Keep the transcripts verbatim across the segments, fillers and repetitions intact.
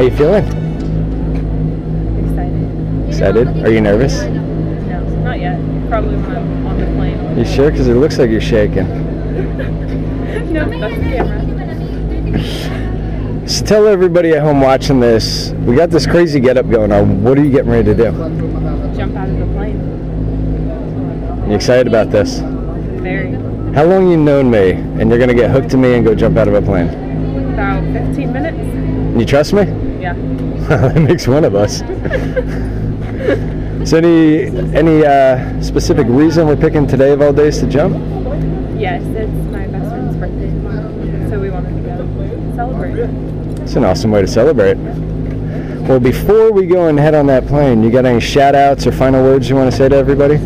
How you feeling? Excited. Excited? Are you nervous? No, not yet. Probably when I'm on the plane. You sure? Because it looks like you're shaking. No, that's the camera. So tell everybody at home watching this, we got this crazy getup going on. What are you getting ready to do? Jump out of the plane. You excited about this? Very. How long you known me, and you're gonna get hooked to me and go jump out of a plane? About fifteen minutes. You trust me? Yeah. That makes one of us. So any any uh, specific reason we're picking today of all days to jump? Yes, it's my best friend's birthday tomorrow, so we wanted to go and celebrate. It's an awesome way to celebrate. Well, before we go and head on that plane, you got any shout outs or final words you want to say to everybody?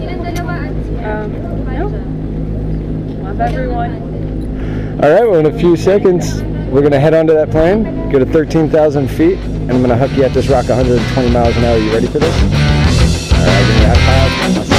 Everyone. All right, well, in a few seconds, we're going to head onto that plane, go to thirteen thousand feet, and I'm going to hook you at this rock one hundred twenty miles an hour. You ready for this? All right, give me a high five.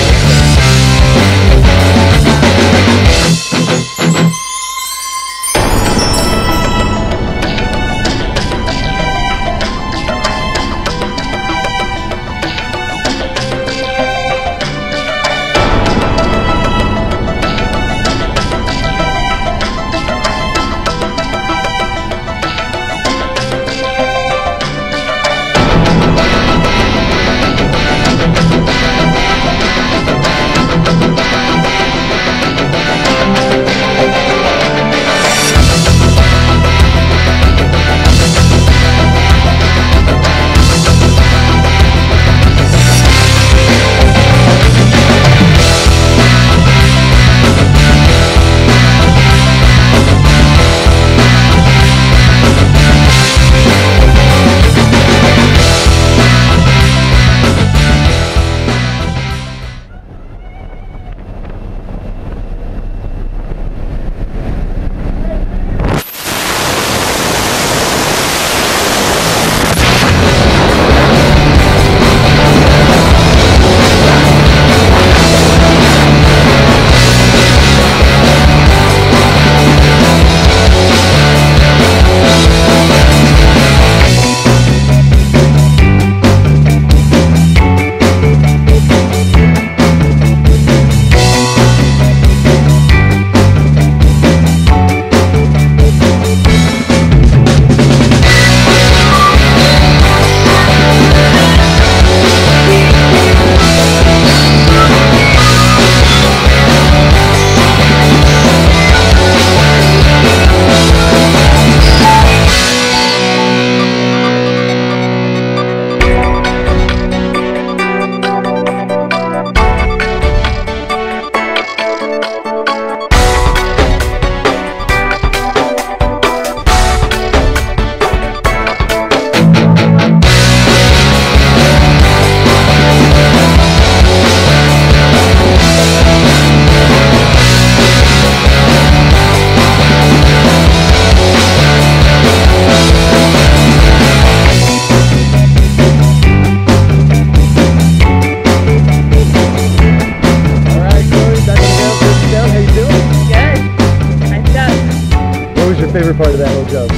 Favorite part of that whole job?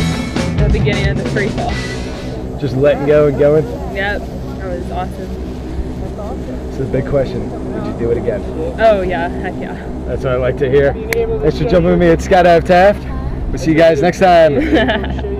The beginning of the free fall. Just letting go and going? Yep, that was awesome. That's awesome. So the big question, would you do it again? Oh yeah, heck yeah. That's what I like to hear. Thanks for jumping with me at Skydive Taft. We'll see you guys next time.